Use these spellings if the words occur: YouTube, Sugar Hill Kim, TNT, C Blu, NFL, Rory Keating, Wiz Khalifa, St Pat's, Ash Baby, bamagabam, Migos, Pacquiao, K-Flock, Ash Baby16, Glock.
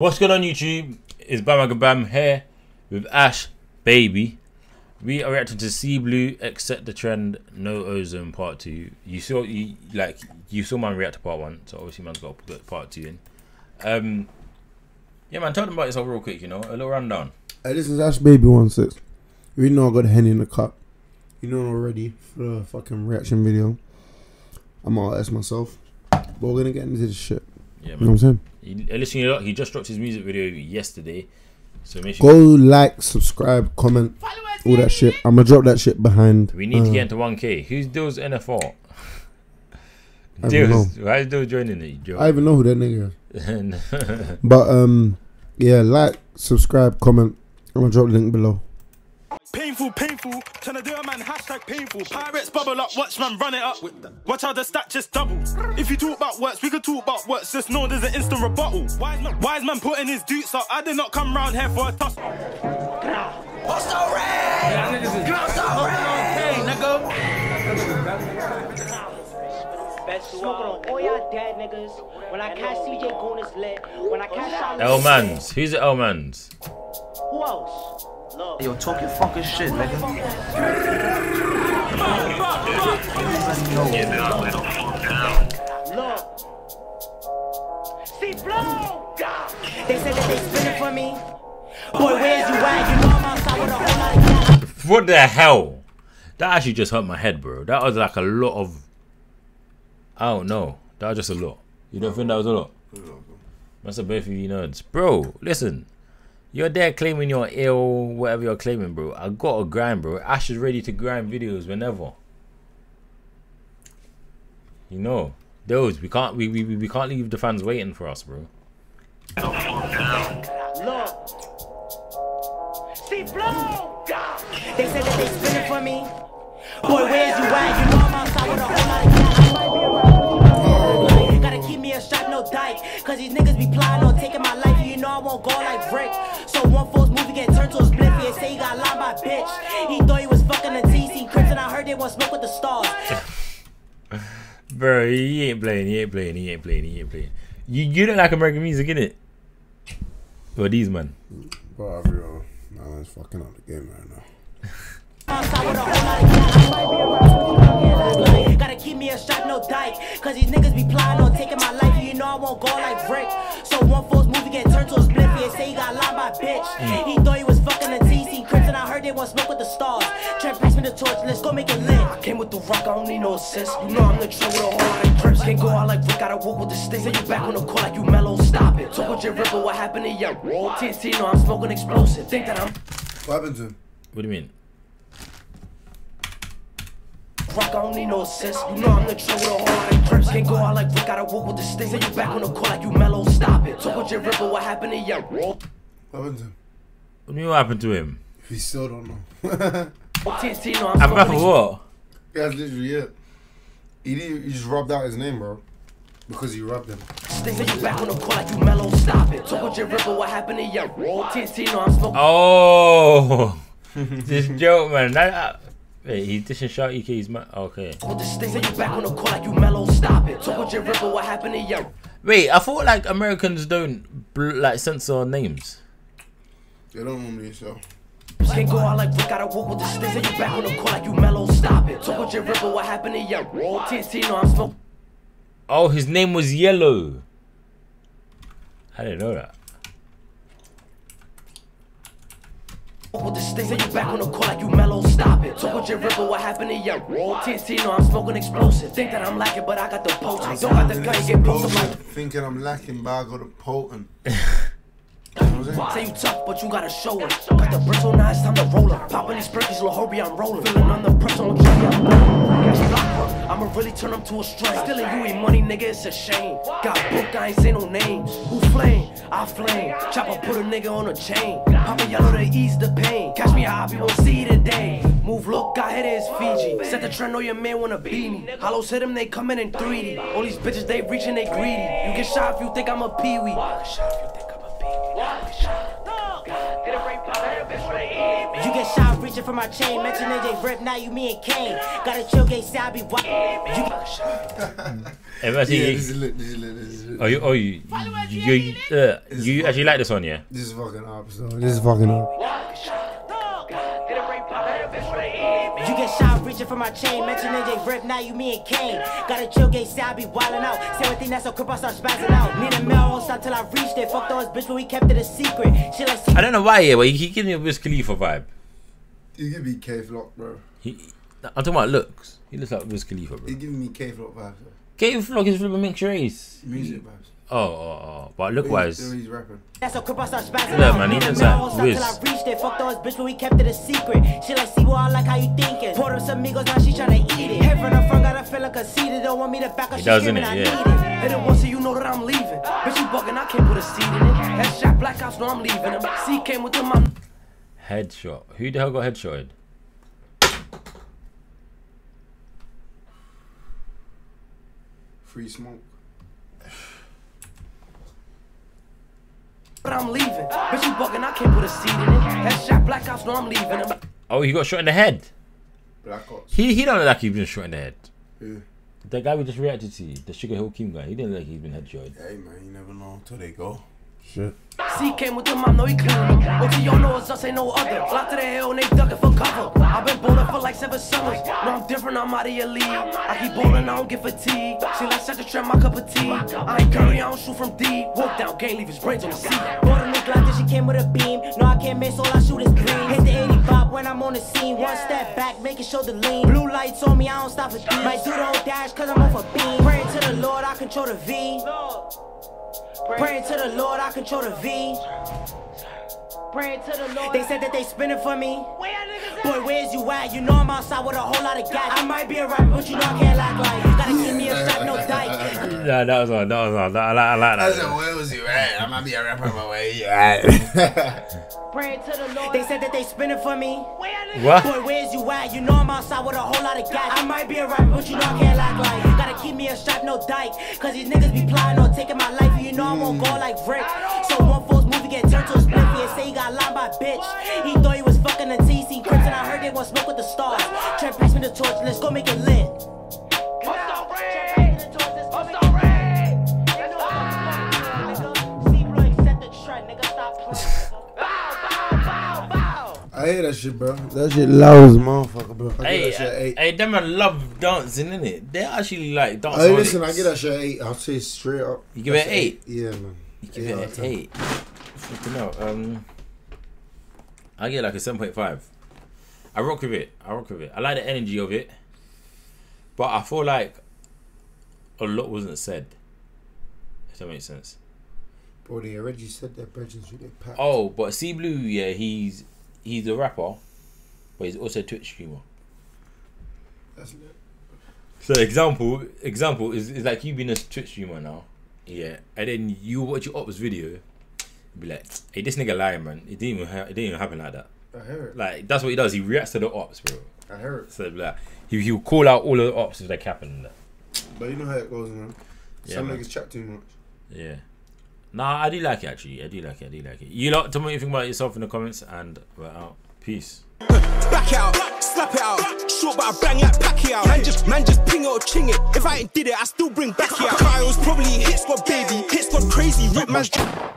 What's good on YouTube? It's bamagabam here with Ash Baby. We are reacting to C Blu, Accept the Trend, No Ozone Part 2. You saw man react to Part 1, so obviously man's got to put Part 2 in. Yeah man, tell them about yourself real quick, you know, a little rundown. Hey, this is Ash Baby16. We know I got a hen in the cup. You know already for a fucking reaction video. I'm all ass myself, but we're gonna get into this shit. Yeah, man. You know what I'm saying? He just dropped his music video yesterday, so make sure go like, subscribe, comment, all that shit. I'm gonna drop that shit behind. We need to get into 1K. Who's Dill's NFL? Dill's, why is Dill joining it? Joe? I even know who that nigga is. But yeah, like, subscribe, comment. I'm gonna drop the link below. Painful, painful, trying to do a man, hashtag painful. Pirates bubble up, watch man run it up. Watch how the stat just doubles. If you talk about works, we could talk about works. Just know there's an instant rebuttal. Wise man putting his dudes up. I did not come round here for a toss. What's the red? What's the red? L-Mans, who's the L-Mans? Who else? Yo, talk your fucking shit, nigga. What the hell? That actually just hurt my head, bro. That was like a lot of... I don't know. That was just a lot. You don't think that was a lot? That's a both of you nerds. Bro, listen. You're there claiming you're ill, whatever you're claiming, bro. I gotta grind, bro. Ash is ready to grind videos whenever. You know, those we can't leave the fans waiting for us, bro. You gotta keep me a shot, no dyke, cause these niggas be plotting on taking my life. You know I won't go like brick. So one false movie get turned to a split. He say he got lied by bitch. He thought he was fucking a TC Crips, and I heard they want smoke with the stars. Bro, he ain't playing. You don't like American music, innit? Or these man. Bro, nah, it's fucking up the game right now. Gotta keep me a shot, no dyke, cause these niggas be plotting on taking my life. You know I won't go like brick. So one false movie get turned to a split. Say he got lied by bitch. He thought he was fucking a TC Crips, and I heard they want smoke with the stars. Trent, pass me the torch, let's go make it lit. I came with the rock, I don't need no assist. You know I'm the true with a whole lot of grips. Can't go out like Rick, gotta walk with the stick. Say you back on the call like you mellow, stop it. Talk with your ripper, what happened to your TNT? No, I'm smoking explosive. Think that I'm... What happened to him? What do you mean? Rock, I don't need no assist. You know I'm the true with a whole lot of grips. Can't go out like Rick, gotta walk with the stick. Say you back on the call like you mellow, stop it. Talk with your ripper, what happened to your... What happened to him? What do you mean what happened to him? We still don't know. I'm back for what? That's literally it. He just rubbed out his name, bro. Because he rubbed him. Oh! This joke, man. Wait, he dishing shout EK's man. Okay. Wait, I thought like Americans don't like censor names. They don't normally, so. Can't go out like Rick, gotta walk with the stick. Say you back on the call like you mellow, stop it. Talk with your ripper, what happened to your TNT? No, I'm smoking. Oh, his name was Yellow. I didn't know that. With the stick, say you back on the call like you mellow, stop it. Talk with your ripper, what happened to your TNT? No, I'm smoking explosive. Think that I'm lacking, but I got the potent. Don't got the gun, get both like thinking I'm lacking, but I got the potent. Say you tough, but you gotta show it. Got the bristle, now it's time to roll up. Popping these perkies, little hurry, I'm rolling. Feeling under pressure, I'm trying. I'ma really turn them to a strength. Stealing you ain't money, nigga, it's a shame. Got book, I ain't say no names. Who flame? I flame. Chopper put a nigga on a chain. Papa yellow to ease the pain. Catch me high, people see today. Move, look, I hit it, it's Fiji. Set the trend, know your man wanna beat me. Hollows hit him, they coming in 3D. All these bitches, they reaching, they greedy. You get shot if you think I'm a peewee. Shot if you think I'm a peewee. Did it rain pop? You get shot reaching for my chain, mentioning they rip, now you me and Kane. Got a chill gay savvy white. You actually like this one, yeah? This is fucking up, so this is fucking up. You get shot reaching for my chain, mentioning they rip, now you me and Kane. Got a chill gay side, I be wildin' out. Say one thing that's so crip, I start spazzing out. Need a mail, won't stop till I reached it. Fucked all his bitch, but we kept it a secret. Shit, like I don't know why, yeah, but he give me a Wiz Khalifa vibe. He give me K-Flock, bro. I'm talking about looks. He looks like Wiz Khalifa, bro. He giving me K-Flock vibes, bro. K-Flock is from a mixed race. Music vibes. Oh, but look wise. He's rapping. That's a crip, I start spazzing. Look, man, he looks like Wiz. I reached it. Fucked all his bitch, but we kept it a secret. She like, see, well, I like how you thinking. Poured him some Migos, now she tryna eat it. Head from the front, got a feeling conceited. Don't want me to back up, she screaming, I need it. Hit it once so you know that I'm leaving. Bitch, you bugging, I can't put a seat in it. Headshot, black house, no, I'm leaving him. C came with him, I'm... Headshot. Who the hell got headshotted? Free smoke. But I'm leaving. Bitch, you bugging, I can't put a seat in it. Headshot, black ops, no, I'm leaving. Oh, he got shot in the head. Black ops. He don't look like he's been shot in the head. Yeah. That guy we just reacted to, the Sugar Hill Kim guy, he didn't look like he's been headshotted. Hey man, you never know until they go. Shit. C came with him, I know he clean. What y'all know is us ain't no other. Locked to the hill and they ducking for cover. I've been bowling for like 7 summers. No, I'm different, I'm out of your league. I keep bowling, I don't get fatigued. She like such a trap, my cup of tea. I ain't curry, I don't shoot from deep. Walk down, can't leave his brains on the seat. Bought a new Glock that she came with a beam. No, I can't miss, all I shoot is green. Hit the 85 when I'm on the scene. One step back, making sure the lean. Blue lights on me, I don't stop for deep. Might do the whole dash, cause I'm off a beam. Praying to the Lord, I control the V. Praying to the Lord, I control the V. Praying to the Lord. They said that they spinning for me. Boy, where's you at? You know I'm outside with a whole lot of gas. I might be a rapper, but you know I can't act like. Gotta give me a shot, no dyke. Yeah, that was on, I like that. I said, where was you at? I might be a rapper, but where you at? Praying to the Lord. They said that they spinning for me. What? Boy, where's you at? You know I'm outside with a whole lot of gas. I might be a rapper, but you know I can't act like. Gotta keep me a shot, no dyke. Cause these niggas be plotting on taking my life. You know I won't go like Rick. So one false movie get turned to a spliffy and say he got lined by bitch. He thought he was fucking a TC Crips and I heard they want smoke with the stars. Trent, pass me the torch, let's go make it lit. I hate that shit, bro. That shit loud as motherfucker, bro. Hey, them love dancing, innit? They actually like dancing. Hey, listen, I get that shit 8. I'll say straight up. You give it 8? Yeah, man. You give it 8. Fucking hell. I get like a 7.5. I rock with it. I like the energy of it. But I feel like a lot wasn't said. If that makes sense. Bro, they already said their budgets really packed. Oh, but C Blu, yeah, he's a rapper, but he's also a Twitch streamer. That's lit. So example is like you being a Twitch streamer now, yeah, and then you watch your ops video, you be like, hey, this nigga lying, man. It didn't even happen like that. I hear it. Like that's what he does. He reacts to the ops, bro. I hear it. So like he'll call out all of the ops if they capping and that. But you know how it goes, man. Yeah, some niggas chat too much. Yeah. Nah, I do like it actually. I do like it. You lot, tell me what you think about yourself in the comments, and we're out. Peace. Back out, slap it out, short but I bang like Pacquiao. Man just ping it or ching it. If I ain't did it, I still bring back it out. Kyle's probably hit squad, baby. Hit squad crazy, rip man's